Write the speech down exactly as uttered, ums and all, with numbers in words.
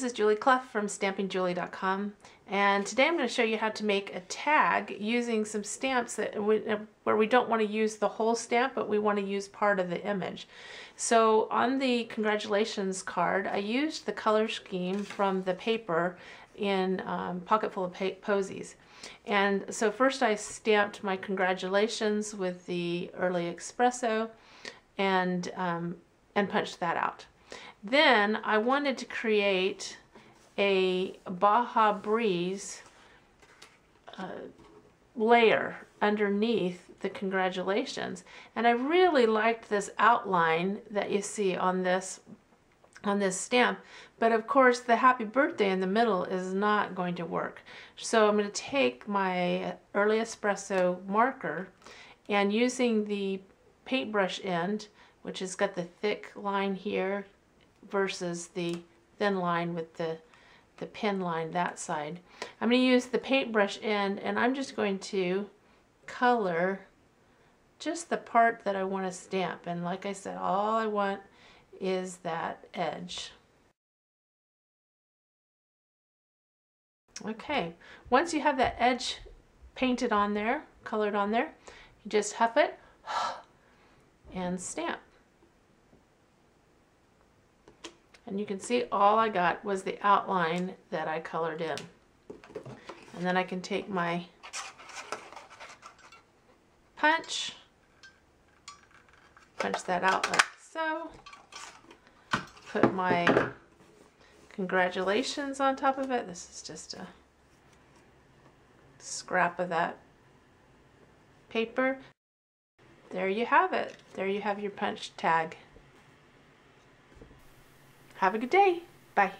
This is Julie Cluff from stamping julie dot com, and today I'm going to show you how to make a tag using some stamps that we, where we don't want to use the whole stamp, but we want to use part of the image. So on the congratulations card, I used the color scheme from the paper in um, Pocketful of Posies. And so first I stamped my congratulations with the Early Espresso and, um, and punched that out. Then I wanted to create a Baja Breeze uh, layer underneath the congratulations, and I really liked this outline that you see on this on this stamp, but of course the happy birthday in the middle is not going to work. So I'm going to take my Early Espresso marker and, using the paintbrush end, which has got the thick line here versus the thin line with the, the pin line that side. I'm going to use the paintbrush end, and I'm just going to color just the part that I want to stamp. And like I said, all I want is that edge. Okay, once you have that edge painted on there, colored on there, you just huff it and stamp. And you can see all I got was the outline that I colored in. And then I can take my punch, punch that out like so, put my congratulations on top of it. This is just a scrap of that paper. There you have it. There you have your punch tag. Have a good day. Bye.